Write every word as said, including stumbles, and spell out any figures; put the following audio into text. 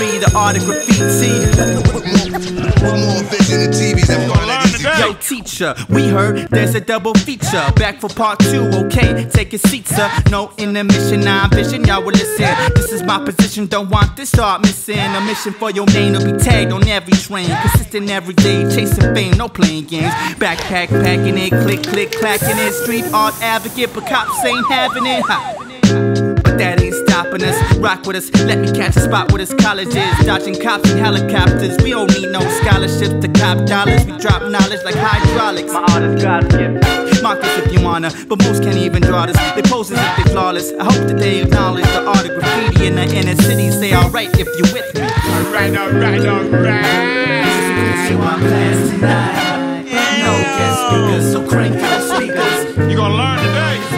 free, the art of graffiti. With more vision than T V's, I'm gonna let it go. Yo, teacher, we heard there's a double feature. Back for part two, okay, take your seat, sir. No intermission, I envision y'all will listen. This is my position, don't want this art missing. A mission for your name to be tagged on every train. Consistent every day, chasing fame, no playing games. Backpack, packing it, click, click, clacking it. Street art advocate, but cops ain't having it. Ha. That ain't stopping us, rock with us, let me catch a spot where this college is. Dodging cops and helicopters, we don't need no scholarships to cop dollars. We drop knowledge like hydraulics. My art is God's gift. Mark this if you wanna, but most can't even draw this. They pose as if they're flawless. I hope that they acknowledge the art of graffiti in the inner city. Say alright if you with me. Alright, alright, alright. This is what I'm class tonight. No guest speakers, so crank your speakers. You gonna learn today.